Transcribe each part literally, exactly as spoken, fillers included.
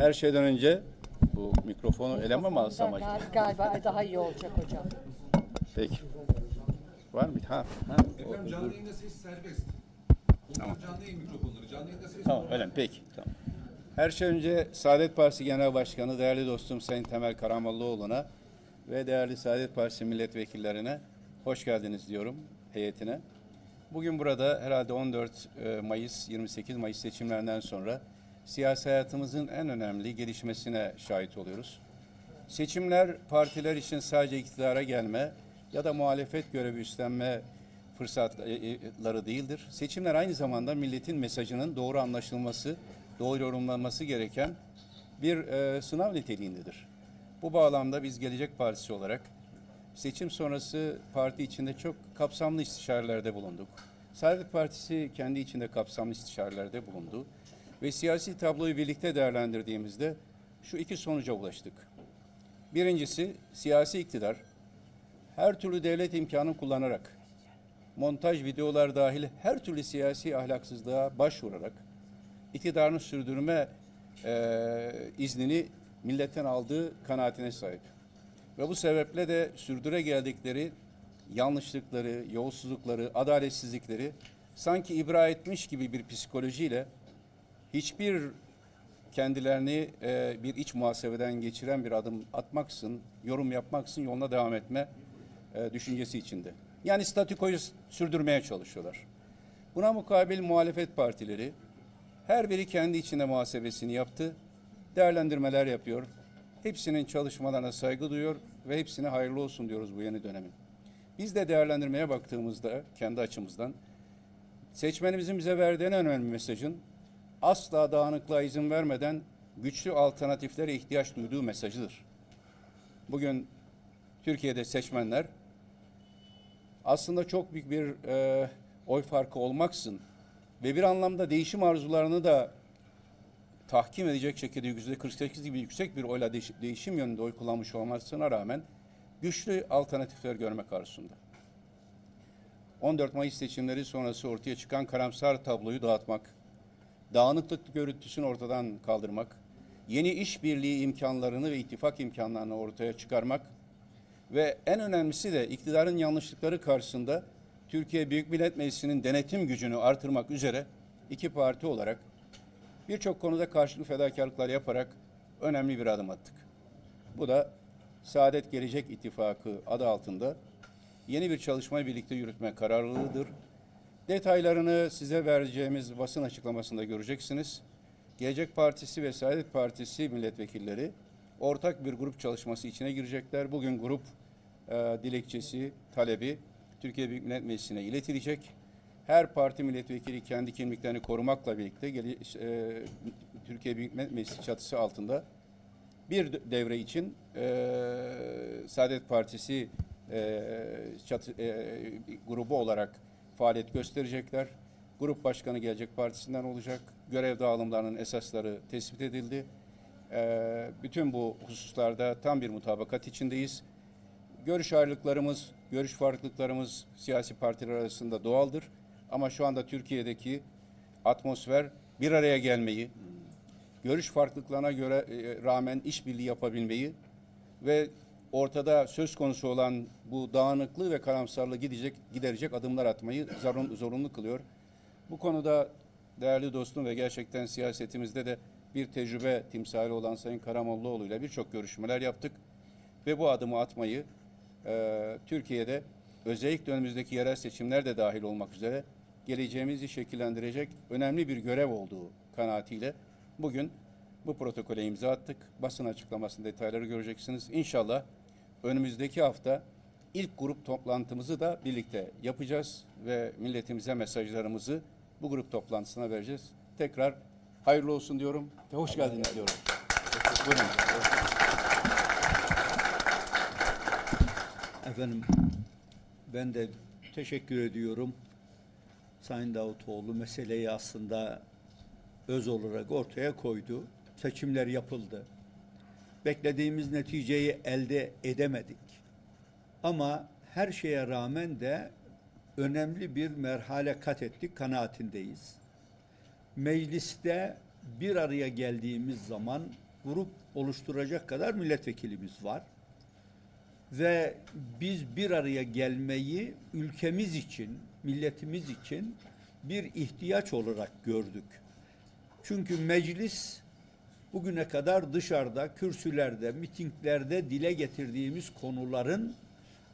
her şeyden önce bu mikrofonu eleme mi alsam acaba? Galiba daha iyi olacak hocam. Peki. Var mı? Ha. ha. Efendim canlı yayında ses serbest. Tamam. Canlı yayın mikrofonları, canlı yayında ses. Tamam, öyle mi? Peki. Tamam. Her şey önce Saadet Partisi Genel Başkanı, değerli dostum Sayın Temel Karamolluoğlu'na ve değerli Saadet Partisi milletvekillerine hoş geldiniz diyorum, heyetine. Bugün burada herhalde on dört Mayıs, yirmi sekiz Mayıs seçimlerinden sonra siyasi hayatımızın en önemli gelişmesine şahit oluyoruz. Seçimler partiler için sadece iktidara gelme ya da muhalefet görevi üstlenme fırsatları değildir. Seçimler aynı zamanda milletin mesajının doğru anlaşılması, doğru yorumlanması gereken bir e, sınav niteliğindedir. Bu bağlamda biz Gelecek Partisi olarak seçim sonrası parti içinde çok kapsamlı istişarelerde bulunduk. Saadet Partisi kendi içinde kapsamlı istişarelerde bulundu ve siyasi tabloyu birlikte değerlendirdiğimizde şu iki sonuca ulaştık. Birincisi, siyasi iktidar her türlü devlet imkanını kullanarak, montaj videolar dahil her türlü siyasi ahlaksızlığa başvurarak iktidarını sürdürme e, iznini milletten aldığı kanaatine sahip. Ve bu sebeple de sürdüre geldikleri yanlışlıkları, yolsuzlukları, adaletsizlikleri sanki ibra etmiş gibi bir psikolojiyle hiçbir kendilerini e, bir iç muhasebeden geçiren bir adım atmaksın, yorum yapmaksın yoluna devam etme e, düşüncesi içinde. Yani statükoyu sürdürmeye çalışıyorlar. Buna mukabil muhalefet partileri her biri kendi içinde muhasebesini yaptı, değerlendirmeler yapıyor. Hepsinin çalışmalarına saygı duyuyor ve hepsine hayırlı olsun diyoruz bu yeni dönemin. Biz de değerlendirmeye baktığımızda kendi açımızdan seçmenimizin bize verdiği en önemli mesajın asla dağınıklığa izin vermeden güçlü alternatiflere ihtiyaç duyduğu mesajıdır. Bugün Türkiye'de seçmenler aslında çok büyük bir e, oy farkı olmaksın ve bir anlamda değişim arzularını da tahkim edecek şekilde yüzde kırk sekiz gibi yüksek bir oyla değişim yönünde oy kullanmış olmasına rağmen güçlü alternatifler görmek arzusunda. on dört Mayıs seçimleri sonrası ortaya çıkan karamsar tabloyu dağıtmak, dağınıklık görüntüsünü ortadan kaldırmak, yeni işbirliği imkanlarını ve ittifak imkanlarını ortaya çıkarmak ve en önemlisi de iktidarın yanlışlıkları karşısında Türkiye Büyük Millet Meclisi'nin denetim gücünü artırmak üzere iki parti olarak birçok konuda karşılıklı fedakarlıklar yaparak önemli bir adım attık. Bu da Saadet Gelecek İttifakı adı altında yeni bir çalışmayı birlikte yürütme kararlılığıdır. Detaylarını size vereceğimiz basın açıklamasında göreceksiniz. Gelecek Partisi ve Saadet Partisi milletvekilleri ortak bir grup çalışması içine girecekler. Bugün grup e, dilekçesi, talebi Türkiye Büyük Millet Meclisi'ne iletilecek. Her parti milletvekili kendi kimliklerini korumakla birlikte e, Türkiye Büyük Millet Meclisi çatısı altında bir devre için e, Saadet Partisi e, çatı, e, grubu olarak faaliyet gösterecekler. Grup başkanı Gelecek Partisi'nden olacak. Görev dağılımlarının esasları tespit edildi. E, bütün bu hususlarda tam bir mutabakat içindeyiz. Görüş ayrılıklarımız, görüş farklılıklarımız siyasi partiler arasında doğaldır. Ama şu anda Türkiye'deki atmosfer bir araya gelmeyi, görüş farklılıklarına göre e, rağmen işbirliği yapabilmeyi ve ortada söz konusu olan bu dağınıklığı ve karamsarlığı gidecek, giderecek adımlar atmayı zorun, zorunlu kılıyor. Bu konuda değerli dostum ve gerçekten siyasetimizde de bir tecrübe timsali olan Sayın Karamolluoğlu ile birçok görüşmeler yaptık ve bu adımı atmayı e, Türkiye'de özellikle önümüzdeki yerel seçimler de dahil olmak üzere geleceğimizi şekillendirecek önemli bir görev olduğu kanaatiyle bugün bu protokole imza attık. Basın açıklamasının detayları göreceksiniz. İnşallah önümüzdeki hafta ilk grup toplantımızı da birlikte yapacağız ve milletimize mesajlarımızı bu grup toplantısına vereceğiz. Tekrar hayırlı olsun diyorum ve hoş geldiniz diyorum. Buyurun. Efendim, ben de teşekkür ediyorum. Sayın Davutoğlu meseleyi aslında öz olarak ortaya koydu. Seçimler yapıldı. Beklediğimiz neticeyi elde edemedik. Ama her şeye rağmen de önemli bir merhale kat ettik kanaatindeyiz. Mecliste bir araya geldiğimiz zaman grup oluşturacak kadar milletvekilimiz var. Ve biz bir araya gelmeyi ülkemiz için, milletimiz için bir ihtiyaç olarak gördük. Çünkü meclis bugüne kadar dışarıda, kürsülerde, mitinglerde dile getirdiğimiz konuların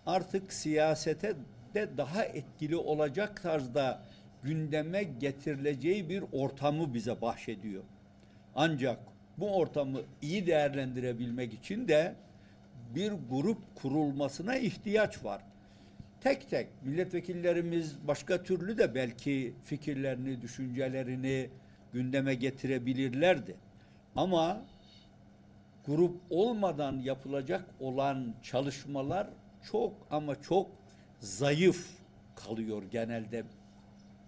artık siyasete de daha etkili olacak tarzda gündeme getirileceği bir ortamı bize bahşediyor. Ancak bu ortamı iyi değerlendirebilmek için de bir grup kurulmasına ihtiyaç var. Tek tek milletvekillerimiz başka türlü de belki fikirlerini, düşüncelerini gündeme getirebilirlerdi. Ama grup olmadan yapılacak olan çalışmalar çok ama çok zayıf kalıyor genelde.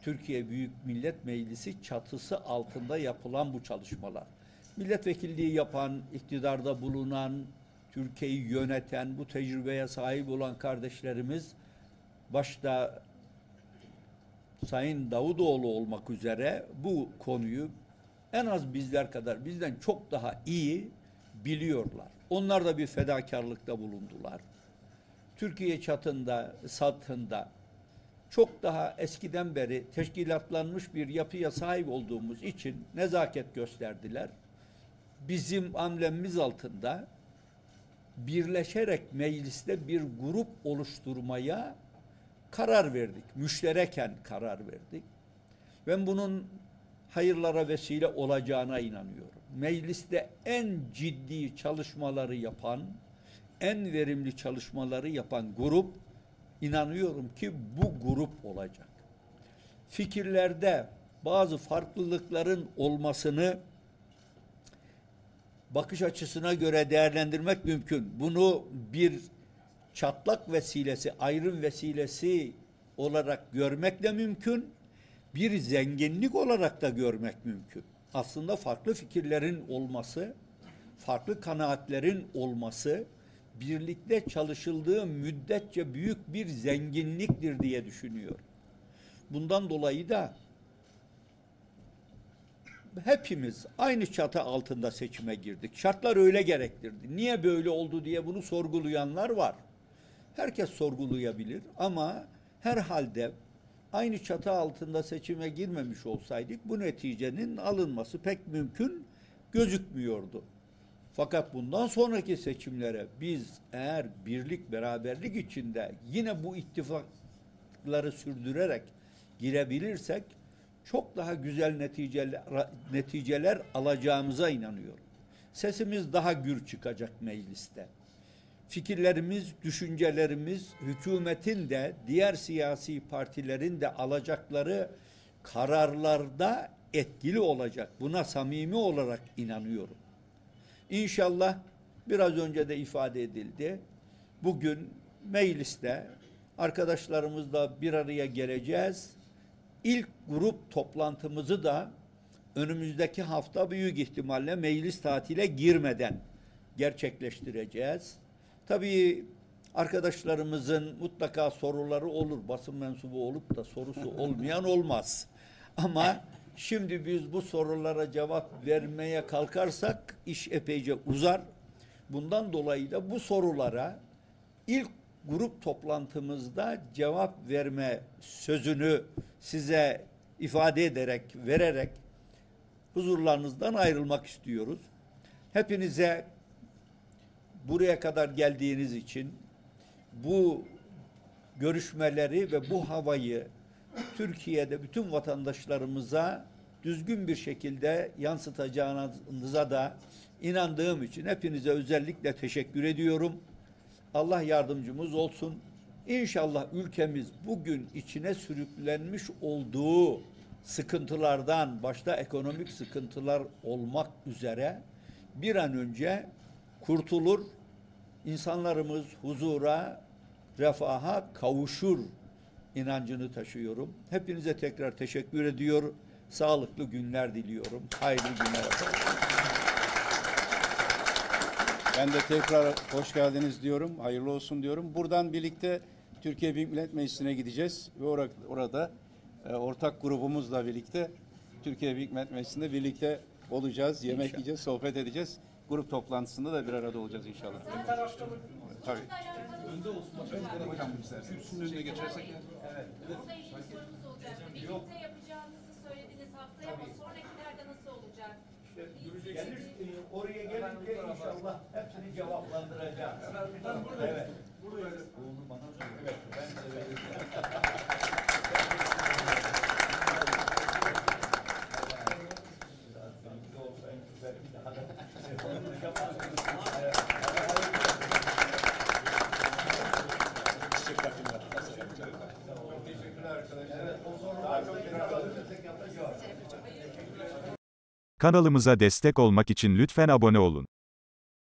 Türkiye Büyük Millet Meclisi çatısı altında yapılan bu çalışmalar. Milletvekilliği yapan, iktidarda bulunan, Türkiye'yi yöneten, bu tecrübeye sahip olan kardeşlerimiz, başta Sayın Davutoğlu olmak üzere, bu konuyu en az bizler kadar, bizden çok daha iyi biliyorlar. Onlar da bir fedakarlıkta bulundular. Türkiye çatında, satında çok daha eskiden beri teşkilatlanmış bir yapıya sahip olduğumuz için nezaket gösterdiler. Bizim amblemimiz altında birleşerek mecliste bir grup oluşturmaya karar verdik. Müştereken karar verdik. Ben bunun hayırlara vesile olacağına inanıyorum. Mecliste en ciddi çalışmaları yapan, en verimli çalışmaları yapan grup, inanıyorum ki bu grup olacak. Fikirlerde bazı farklılıkların olmasını bakış açısına göre değerlendirmek mümkün. Bunu bir çatlak vesilesi, ayrım vesilesi olarak görmek de mümkün. Bir zenginlik olarak da görmek mümkün. Aslında farklı fikirlerin olması, farklı kanaatlerin olması birlikte çalışıldığı müddetçe büyük bir zenginliktir diye düşünüyorum. Bundan dolayı da hepimiz aynı çatı altında seçime girdik. Şartlar öyle gerektirdi. Niye böyle oldu diye bunu sorgulayanlar var. Herkes sorgulayabilir ama herhalde aynı çatı altında seçime girmemiş olsaydık bu neticenin alınması pek mümkün gözükmüyordu. Fakat bundan sonraki seçimlere biz eğer birlik, beraberlik içinde yine bu ittifakları sürdürerek girebilirsek çok daha güzel neticeler, neticeler alacağımıza inanıyorum. Sesimiz daha gür çıkacak mecliste. Fikirlerimiz, düşüncelerimiz, hükümetin de diğer siyasi partilerin de alacakları kararlarda etkili olacak. Buna samimi olarak inanıyorum. İnşallah biraz önce de ifade edildi. Bugün mecliste arkadaşlarımızla bir araya geleceğiz. İlk grup toplantımızı da önümüzdeki hafta büyük ihtimalle meclis tatile girmeden gerçekleştireceğiz. Tabii arkadaşlarımızın mutlaka soruları olur. Basın mensubu olup da sorusu olmayan olmaz. Ama şimdi biz bu sorulara cevap vermeye kalkarsak iş epeyce uzar. Bundan dolayı da bu sorulara ilk grup toplantımızda cevap verme sözünü size ifade ederek, vererek huzurlarınızdan ayrılmak istiyoruz. Hepinize buraya kadar geldiğiniz için, bu görüşmeleri ve bu havayı Türkiye'de bütün vatandaşlarımıza düzgün bir şekilde yansıtacağınıza da inandığım için hepinize özellikle teşekkür ediyorum. Allah yardımcımız olsun. İnşallah ülkemiz bugün içine sürüklenmiş olduğu sıkıntılardan, başta ekonomik sıkıntılar olmak üzere bir an önce kurtulur, insanlarımız huzura, refaha kavuşur inancını taşıyorum. Hepinize tekrar teşekkür ediyor. Sağlıklı günler diliyorum. Hayırlı günler efendim. Ben de tekrar hoş geldiniz diyorum. Hayırlı olsun diyorum. Buradan birlikte Türkiye Büyük Millet Meclisi'ne gideceğiz ve or orada e, ortak grubumuzla birlikte Türkiye Büyük Millet Meclisi'nde birlikte olacağız, yemek inşallah yiyeceğiz, sohbet edeceğiz. Grup toplantısında da bir arada olacağız inşallah. Tabii. Önde olsun. Hocam kürsünün önüne geçersek. Evet. Burada ilk sorumuz olacak. Birlikte yapacağınızı söylediniz haftaya ama sonrakilerde nasıl olacak? Gelir, oraya gelince inşallah hepsini cevaplandıracağım. Ben burada. Evet. Burada. Oğlum bana söyle. Ben de vereyim. Kanalımıza destek olmak için lütfen abone olun.